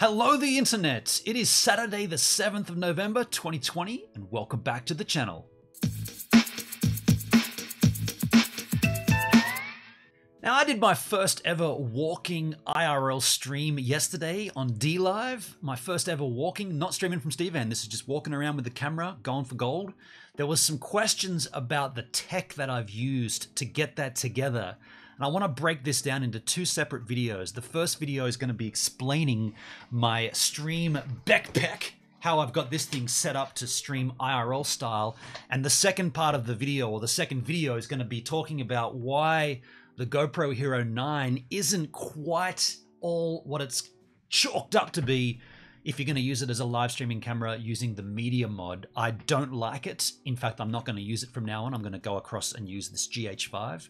Hello the internet, it is Saturday the 7th of November 2020 and welcome back to the channel. Now I did my first ever walking IRL stream yesterday on DLive, my first ever walking, not streaming from Steven, this is just walking around with the camera, going for gold. There was some questions about the tech that I've used to get that together. And I want to break this down into two separate videos. The first video is going to be explaining my stream backpack, how I've got this thing set up to stream IRL style. And the second part of the video, or the second video, is going to be talking about why the GoPro Hero 9 isn't quite all what it's chalked up to be if you're going to use it as a live streaming camera using the media mod. I don't like it. In fact, I'm not going to use it from now on. I'm going to go across and use this GH5.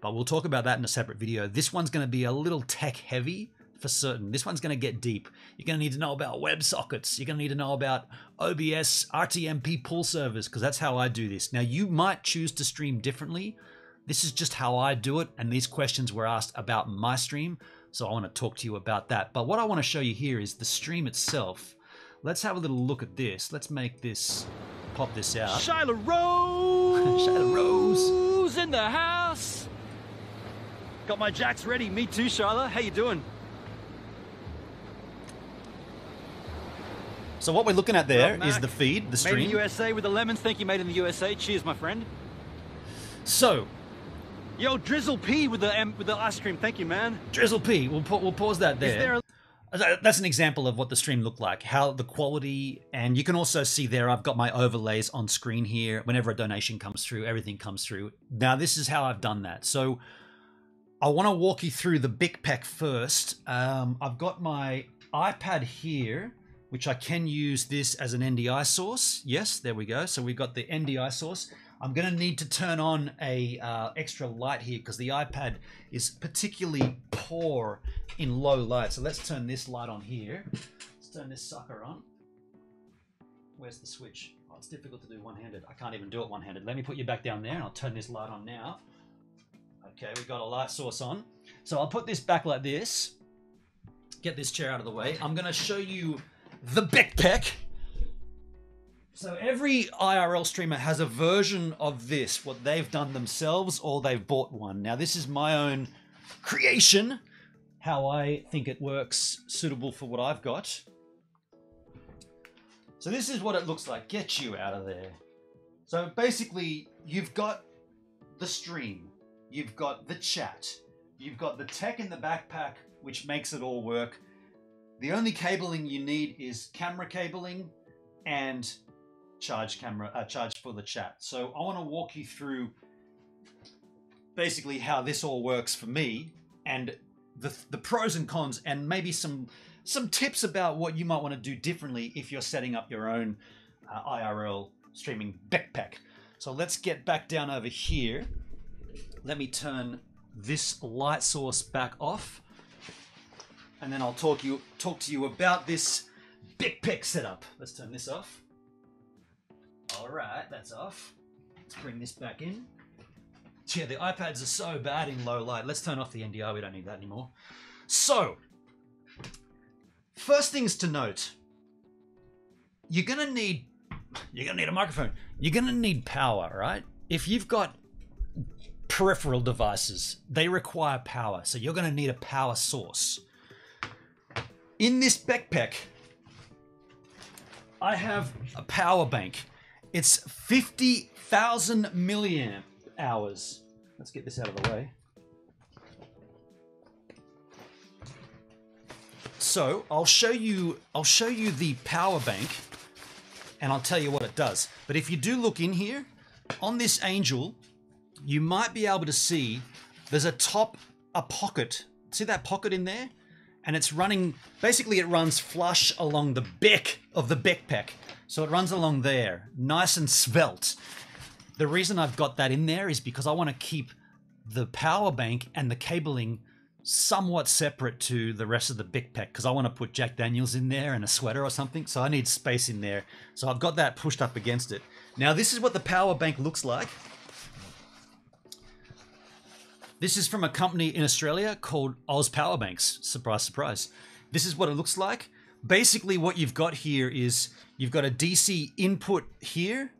But we'll talk about that in a separate video. This one's going to be a little tech heavy for certain. This one's going to get deep. You're going to need to know about WebSockets. You're going to need to know about OBS, RTMP pull servers, because that's how I do this. Now, you might choose to stream differently. This is just how I do it. And these questions were asked about my stream. So I want to talk to you about that. But what I want to show you here is the stream itself. Let's have a little look at this. Let's make this, pop this out. Shiloh Rose. Shiloh Rose in the house. Got my jacks ready. Me too, Sharla. How you doing? So what we're looking at there is the feed, the stream. Made in the USA with the lemons. Thank you, made in the USA. Cheers, my friend. So, yo, Drizzle P with the ice cream. Thank you, man. Drizzle P. We'll pause that there. That's an example of what the stream looked like, how the quality, and you can also see there, I've got my overlays on screen here. Whenever a donation comes through, everything comes through. Now, this is how I've done that. So, I want to walk you through the backpack first. I've got my iPad here, which I can use this as an NDI source. Yes, there we go. So we've got the NDI source. I'm going to need to turn on a extra light here because the iPad is particularly poor in low light. So let's turn this light on here. Let's turn this sucker on. Where's the switch? Oh, it's difficult to do one-handed. I can't even do it one-handed. Let me put you back down there and I'll turn this light on now. Okay, we've got a light source on. So I'll put this back like this. Get this chair out of the way. I'm going to show you the backpack. So every IRL streamer has a version of this, what they've done themselves or they've bought one. Now, this is my own creation, how I think it works, suitable for what I've got. So this is what it looks like. Get you out of there. So basically, you've got the stream. You've got the chat, you've got the tech in the backpack, which makes it all work. The only cabling you need is camera cabling and charge for the chat. So I want to walk you through basically how this all works for me and the pros and cons, and maybe some tips about what you might want to do differently if you're setting up your own IRL streaming backpack. So let's get back down over here. Let me turn this light source back off, and then I'll talk to you about this backpack setup. Let's turn this off. All right, that's off. Let's bring this back in. Yeah, the iPads are so bad in low light. Let's turn off the NDI. We don't need that anymore. So, first things to note: you're gonna need a microphone. You're gonna need power, right? If you've got peripheral devices, they require power, so you're going to need a power source. In this backpack, I have a power bank. It's 50,000 milliamp hours. Let's get this out of the way. So I'll show you the power bank, and I'll tell you what it does. But if you do look in here on this Angel, you might be able to see there's a pocket. See that pocket in there? And it's running, basically it runs flush along the back of the backpack. So it runs along there, nice and svelte. The reason I've got that in there is because I want to keep the power bank and the cabling somewhat separate to the rest of the backpack, because I want to put Jack Daniels in there and a sweater or something. So I need space in there. So I've got that pushed up against it. Now this is what the power bank looks like. This is from a company in Australia called Oz Power Banks. Surprise, surprise. This is what it looks like. basically what you've got here is you've got a DC input here,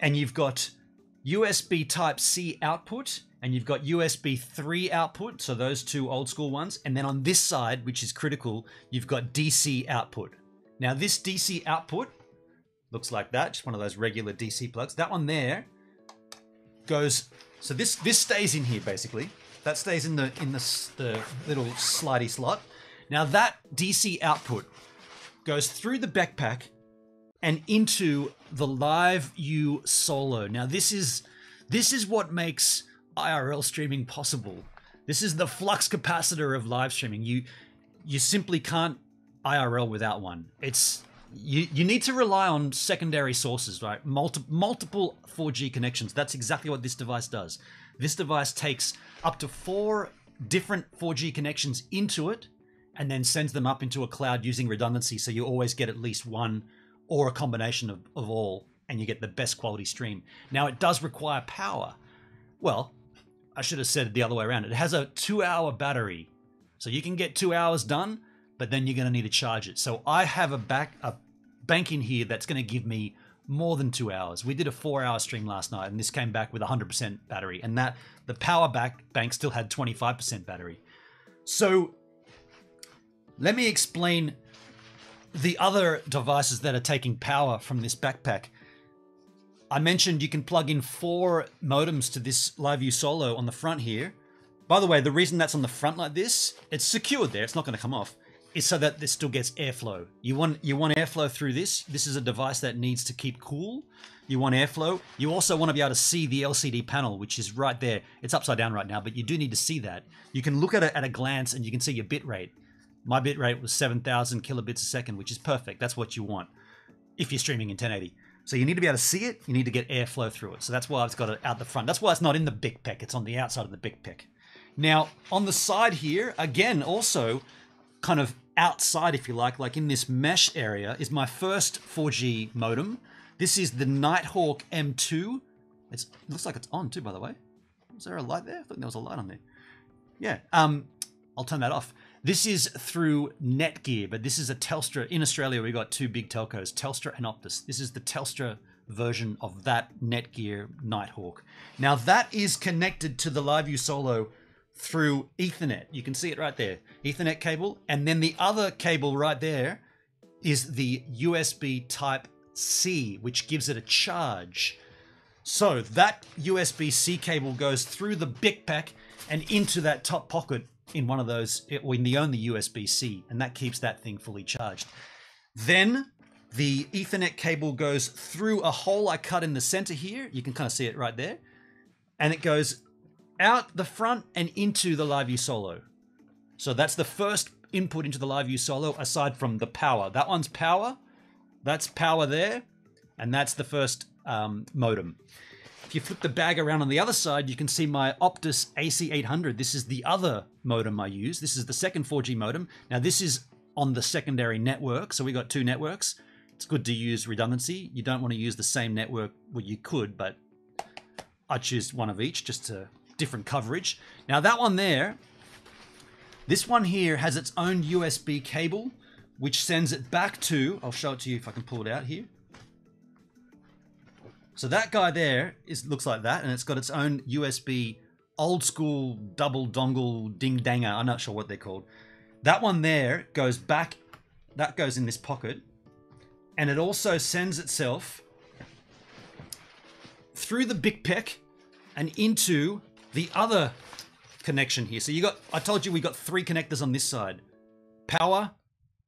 and you've got USB Type-C output, and you've got USB 3 output, so those two old school ones. And then on this side, which is critical, you've got DC output. Now this DC output looks like that, just one of those regular DC plugs. That one there goes, so this stays in here basically. That stays in the little slidey slot. Now that DC output goes through the backpack and into the LiveU Solo. Now this is what makes IRL streaming possible. This is the flux capacitor of live streaming. You simply can't IRL without one. It's you need to rely on secondary sources, right? Multiple 4G connections. That's exactly what this device does. This device takes up to 4 different 4G connections into it and then sends them up into a cloud using redundancy, so you always get at least one or a combination of all, and you get the best quality stream. Now it does require power. Well, I should have said it the other way around. It has a 2-hour battery, so you can get 2 hours done, but then you're gonna need to charge it. So I have a bank in here that's gonna give me more than 2 hours. We did a 4-hour stream last night, and this came back with 100% battery, and that the power bank still had 25% battery. So let me explain the other devices that are taking power from this backpack. I mentioned you can plug in 4 modems to this LiveU Solo on the front here. By the way, the reason that's on the front like this, it's secured there, it's not gonna come off, is so that this still gets airflow. You want airflow through this. This is a device that needs to keep cool. You want airflow. You also want to be able to see the LCD panel, which is right there. It's upside down right now, but you do need to see that. You can look at it at a glance and you can see your bit rate. My bit rate was 7,000 kilobits a second, which is perfect. That's what you want if you're streaming in 1080. So you need to be able to see it. You need to get airflow through it. So that's why it's got it out the front. That's why it's not in the backpack. It's on the outside of the backpack. Now, on the side here, again, also kind of outside, if you like in this mesh area, is my first 4G modem. This is the Nighthawk M2. It looks like it's on too, by the way. Is there a light there? I thought there was a light on there. Yeah, I'll turn that off. This is through Netgear, but this is a Telstra. In Australia, we've got 2 big telcos, Telstra and Optus. This is the Telstra version of that Netgear Nighthawk. Now that is connected to the LiveU Solo through Ethernet. You can see it right there, Ethernet cable. And then the other cable right there is the USB Type-C, which gives it a charge. So that USB-C cable goes through the backpack and into that top pocket in one of those, or in the only USB-C, and that keeps that thing fully charged. Then the Ethernet cable goes through a hole I cut in the center here. You can kind of see it right there. And it goes out the front and into the LiveU Solo. So that's the first input into the LiveU Solo, aside from the power. That one's power, that's power there, and that's the first modem. If you flip the bag around on the other side, you can see my Optus AC800. This is the other modem I use. This is the second 4G modem. Now this is on the secondary network. So we got 2 networks. It's good to use redundancy. You don't want to use the same network. Well, you could, but I choose one of each just to different coverage. Now that one there, this one here has its own USB cable, which sends it back to, I'll show it to you if I can pull it out here. So that guy there looks like that, and it's got its own USB old school double dongle ding danger. I'm not sure what they're called. That one there goes back, that goes in this pocket, and it also sends itself through the backpack and into the other connection here. So you got, I told you we got 3 connectors on this side. Power,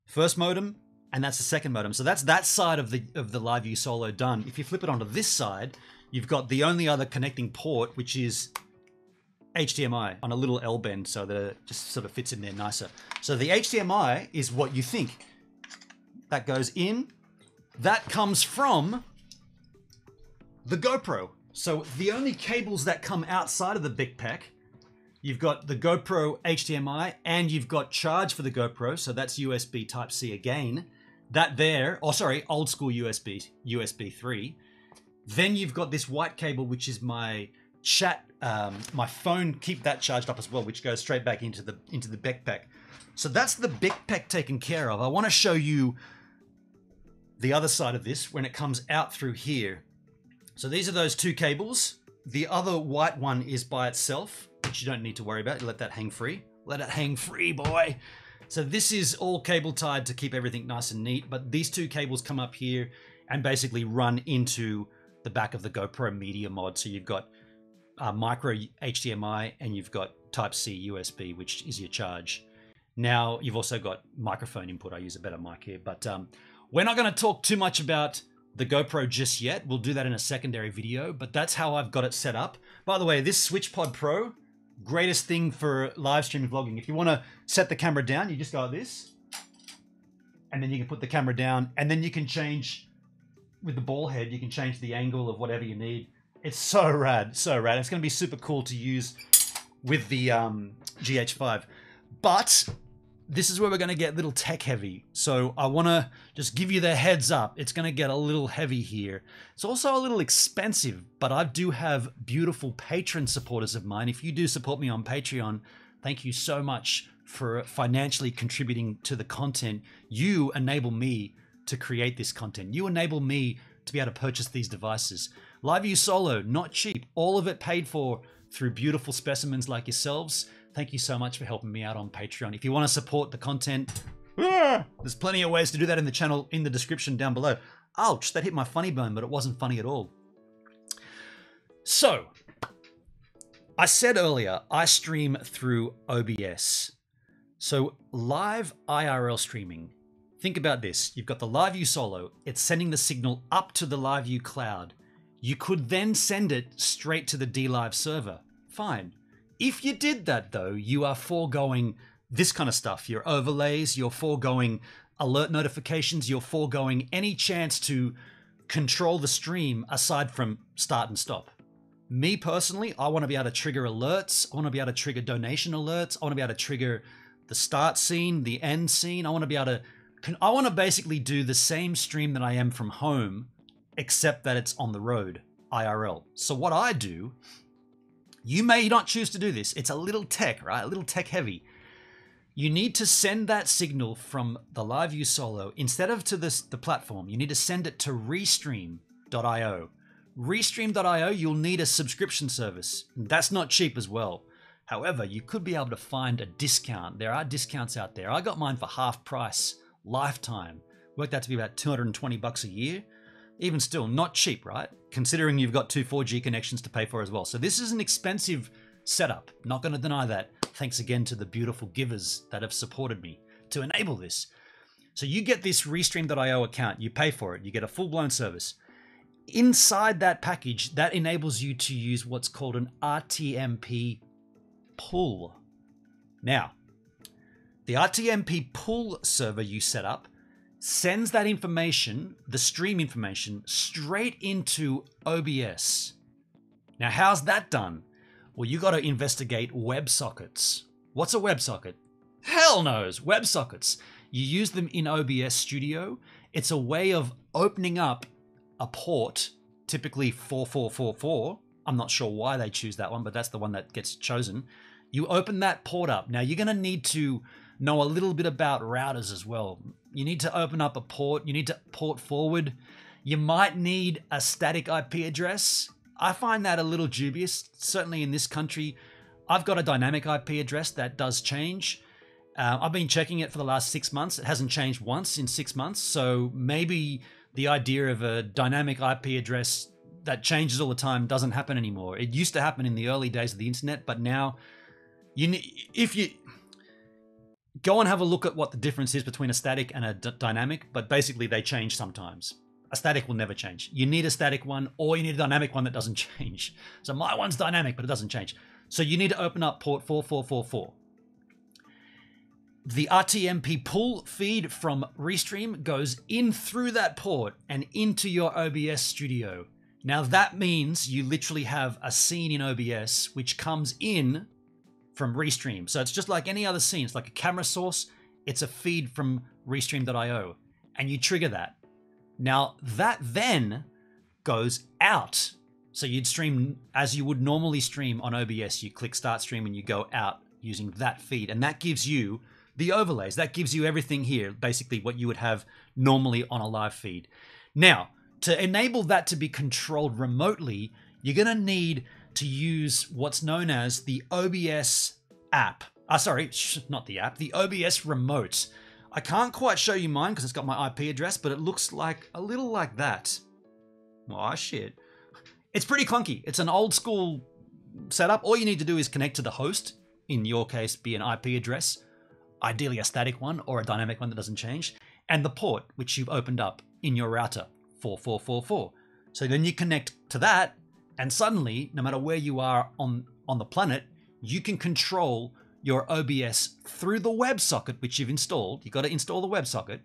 first modem, and that's the second modem. So that's that side of the LiveU Solo done. If you flip it onto this side, you've got the only other connecting port, which is HDMI on a little L-bend, so that it just sort of fits in there nicer. So the HDMI is what you think. That goes in. That comes from the GoPro. So the only cables that come outside of the backpack, you've got the GoPro HDMI, and you've got charge for the GoPro, so that's USB Type-C again. That there, oh sorry, old school USB 3. Then you've got this white cable, which is my chat my phone, keep that charged up as well, which goes straight back into the backpack. So that's the backpack taken care of. I want to show you the other side of this when it comes out through here. So these are those two cables. The other white one is by itself, which you don't need to worry about. You let that hang free. Let it hang free, boy. So this is all cable tied to keep everything nice and neat, but these two cables come up here and basically run into the back of the GoPro media mod. So you've got micro HDMI and you've got Type-C USB, which is your charge. Now you've also got microphone input. I use a better mic here, but we're not going to talk too much about the GoPro just yet. We'll do that in a secondary video, but that's how I've got it set up. By the way, this SwitchPod Pro, greatest thing for live streaming vlogging. If you want to set the camera down, you just go like this, and then you can put the camera down, and then you can change with the ball head, you can change the angle of whatever you need. It's so rad, so rad. It's going to be super cool to use with the GH5. But this is where we're going to get a little tech heavy. So I want to just give you the heads up. It's going to get a little heavy here. It's also a little expensive, but I do have beautiful patron supporters of mine. If you do support me on Patreon, thank you so much for financially contributing to the content. You enable me to create this content. You enable me to be able to purchase these devices. LiveU Solo, not cheap. All of it paid for through beautiful specimens like yourselves. Thank you so much for helping me out on Patreon. If you want to support the content, there's plenty of ways to do that in the channel, in the description down below. Ouch, that hit my funny bone, but it wasn't funny at all. So, I said earlier, I stream through OBS. So, live IRL streaming. Think about this. You've got the LiveU Solo. It's sending the signal up to the LiveU cloud. You could then send it straight to the DLive server. Fine. If you did that though, you are foregoing this kind of stuff. Your overlays, you're foregoing alert notifications, you're foregoing any chance to control the stream aside from start and stop. Me personally, I want to be able to trigger alerts. I want to be able to trigger donation alerts. I want to be able to trigger the start scene, the end scene. I want to be able to, I want to basically do the same stream that I am from home, except that it's on the road, IRL. So what I do, you may not choose to do this. It's a little tech, right? A little tech heavy. You need to send that signal from the LiveU Solo, instead of to the platform, you need to send it to Restream.io. Restream.io, you'll need a subscription service. That's not cheap as well. However, you could be able to find a discount. There are discounts out there. I got mine for half price, lifetime. Worked out to be about 220 bucks a year. Even still, not cheap, right? Considering you've got two 4G connections to pay for as well. So this is an expensive setup. Not going to deny that. Thanks again to the beautiful givers that have supported me to enable this. So you get this Restream.io account. You pay for it. You get a full-blown service. Inside that package, that enables you to use what's called an RTMP pull. Now, the RTMP pull server you set up sends that information, the stream information, straight into OBS. Now, how's that done? Well, you got to investigate WebSockets. What's a WebSocket? Hell knows, WebSockets. You use them in OBS Studio. It's a way of opening up a port, typically 4444. I'm not sure why they choose that one, but that's the one that gets chosen. You open that port up. Now, you're going to need to know a little bit about routers as well. You need to open up a port. You need to port forward. You might need a static IP address. I find that a little dubious, certainly in this country. I've got a dynamic IP address that does change. I've been checking it for the last 6 months. It hasn't changed once in 6 months. So maybe the idea of a dynamic IP address that changes all the time doesn't happen anymore. It used to happen in the early days of the internet, but now if you go and have a look at what the difference is between a static and a dynamic, but basically they change sometimes. A static will never change. You need a static one, or you need a dynamic one that doesn't change. So my one's dynamic, but it doesn't change. So you need to open up port 4444. The RTMP pull feed from Restream goes in through that port and into your OBS studio. Now that means you literally have a scene in OBS which comes in from Restream. So it's just like any other scene. It's like a camera source. It's a feed from Restream.io, and you trigger that. Now that then goes out. So you'd stream as you would normally stream on OBS. You click start stream and you go out using that feed. And that gives you the overlays. That gives you everything here, basically what you would have normally on a live feed. Now, to enable that to be controlled remotely, you're going to need to use what's known as the OBS app. The OBS remote. I can't quite show you mine because it's got my IP address, but it looks like a little like that. Oh, shit. It's pretty clunky. It's an old school setup. All you need to do is connect to the host, in your case, be an IP address, ideally a static one or a dynamic one that doesn't change, and the port, which you've opened up in your router, 4444. So then you connect to that, and suddenly, no matter where you are on the planet, you can control your OBS through the WebSocket, which you've installed. You've got to install the WebSocket.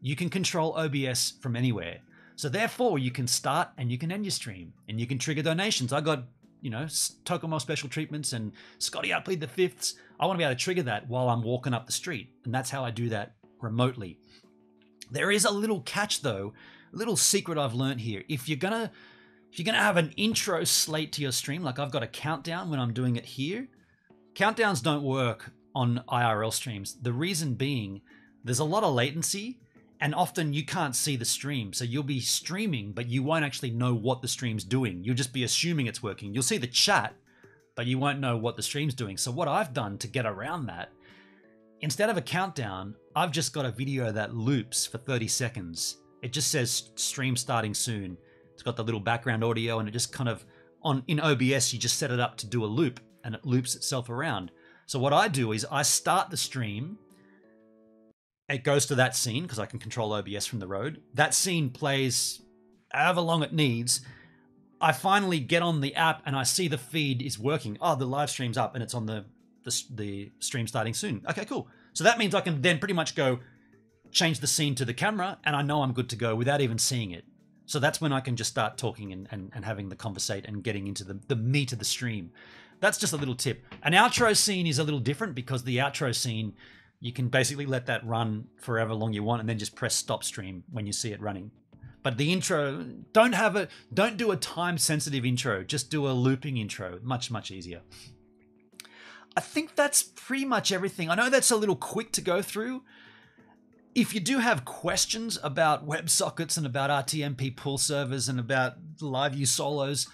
You can control OBS from anywhere. So therefore, you can start and you can end your stream and you can trigger donations. I got, you know, Tokomo special treatments and Scotty Out Plead the Fifths. I want to be able to trigger that while I'm walking up the street. And that's how I do that remotely. There is a little catch though, a little secret I've learned here. If you're gonna have an intro slate to your stream, like I've got a countdown when I'm doing it here, countdowns don't work on IRL streams. The reason being, there's a lot of latency and often you can't see the stream. So you'll be streaming, but you won't actually know what the stream's doing. You'll just be assuming it's working. You'll see the chat, but you won't know what the stream's doing. So what I've done to get around that, instead of a countdown, I've just got a video that loops for 30 seconds. It just says stream starting soon. It's got the little background audio and it just kind of, in OBS, you just set it up to do a loop and it loops itself around. So what I do is I start the stream. It goes to that scene because I can control OBS from the road. That scene plays however long it needs. I finally get on the app and I see the feed is working. Oh, the live stream's up and it's on the stream starting soon. Okay, cool. So that means I can then pretty much go change the scene to the camera and I know I'm good to go without even seeing it. So that's when I can just start talking and having the conversate and getting into the meat of the stream. That's just a little tip. An outro scene is a little different because the outro scene, you can basically let that run forever long you want and then just press stop stream when you see it running. But the intro, don't do a time sensitive intro, just do a looping intro, much, much easier. I think that's pretty much everything. I know that's a little quick to go through. If you do have questions about WebSockets and about RTMP pull servers and about LiveU Solos,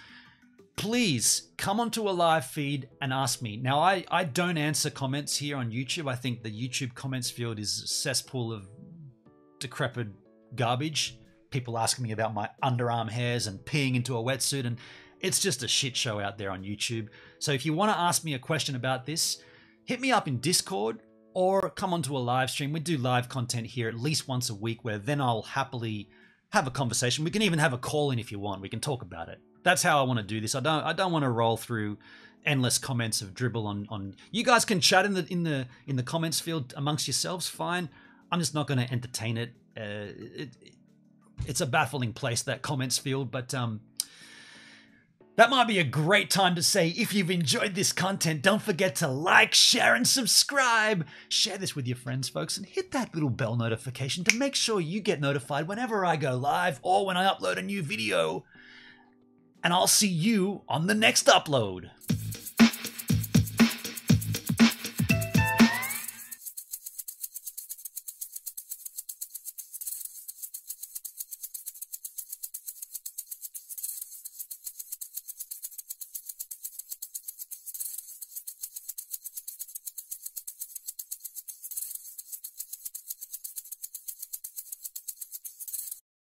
please come onto a live feed and ask me. Now, I don't answer comments here on YouTube. I think the YouTube comments field is a cesspool of decrepit garbage. People asking me about my underarm hairs and peeing into a wetsuit, and it's just a shit show out there on YouTube. So if you want to ask me a question about this, hit me up in Discord or come onto a live stream. We do live content here at least once a week where then I'll happily have a conversation. We can even have a call in if you want. We can talk about it. That's how I want to do this. I don't want to roll through endless comments of dribble on. You guys can chat in the comments field amongst yourselves. Fine. I'm just not going to entertain it. It's a baffling place, that comments field, but that might be a great time to say, if you've enjoyed this content, don't forget to like, share, and subscribe. Share this with your friends, folks, and hit that little bell notification to make sure you get notified whenever I go live or when I upload a new video. And I'll see you on the next upload.